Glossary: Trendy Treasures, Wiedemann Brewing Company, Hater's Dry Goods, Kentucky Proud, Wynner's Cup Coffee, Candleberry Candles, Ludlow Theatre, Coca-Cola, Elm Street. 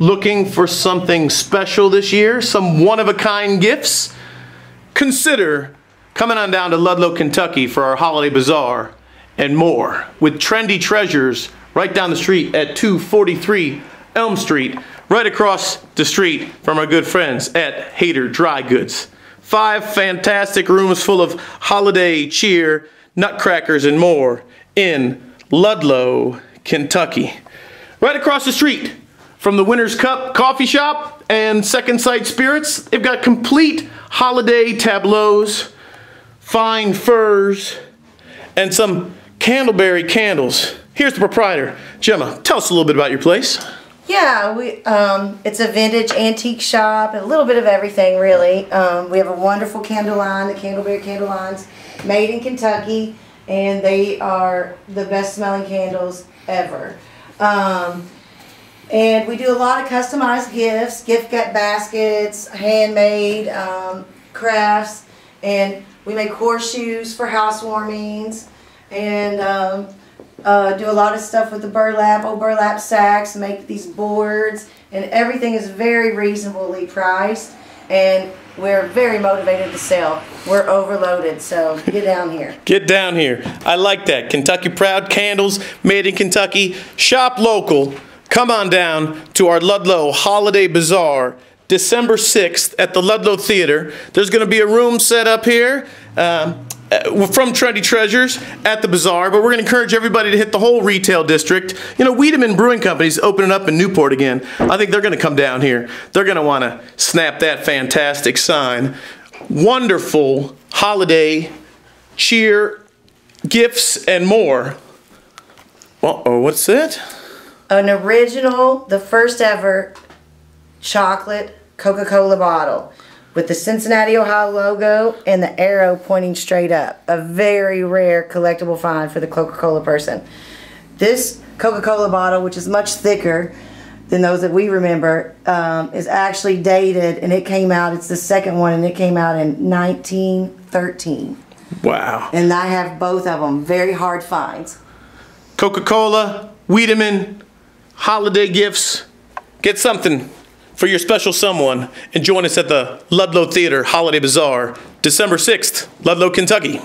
Looking for something special this year? Some one-of-a-kind gifts? Consider coming on down to Ludlow, Kentucky for our holiday bazaar and more with Trendy Treasures right down the street at 243 Elm Street, right across the street from our good friends at Hater's Dry Goods. 5 fantastic rooms full of holiday cheer, nutcrackers and more in Ludlow, Kentucky. Right across the street from the Winner's Cup Coffee Shop and Second Sight Spirits. They've got complete holiday tableaus, fine furs, and some Candleberry Candles. Here's the proprietor. Gemma, tell us a little bit about your place. Yeah, it's a vintage antique shop, a little bit of everything really. We have a wonderful candle line, the Candleberry Candle lines, made in Kentucky, and they are the best smelling candles ever. And we do a lot of customized gifts, gift baskets, handmade crafts, and we make horseshoes for housewarmings, and do a lot of stuff with the burlap, old burlap sacks, make these boards, and everything is very reasonably priced, and we're very motivated to sell. We're overloaded, so get down here. Get down here. I like that. Kentucky Proud Candles, made in Kentucky. Shop local. Come on down to our Ludlow Holiday Bazaar, December 6th at the Ludlow Theatre. There's going to be a room set up here from Trendy Treasures at the bazaar, but we're going to encourage everybody to hit the whole retail district. You know, Wiedemann Brewing Company's opening up in Newport again. I think they're going to come down here. They're going to want to snap that fantastic sign. Wonderful holiday cheer, gifts, and more. Uh-oh, what's that? An original, the first ever chocolate Coca-Cola bottle with the Cincinnati, Ohio logo and the arrow pointing straight up. A very rare collectible find for the Coca-Cola person. This Coca-Cola bottle, which is much thicker than those that we remember, is actually dated, and it came out, it's the second one, and it came out in 1913. Wow. And I have both of them. Very hard finds. Coca-Cola, Wiedemann, holiday gifts. Get something for your special someone and join us at the Ludlow Theater Holiday Bazaar, December 6th, Ludlow, Kentucky.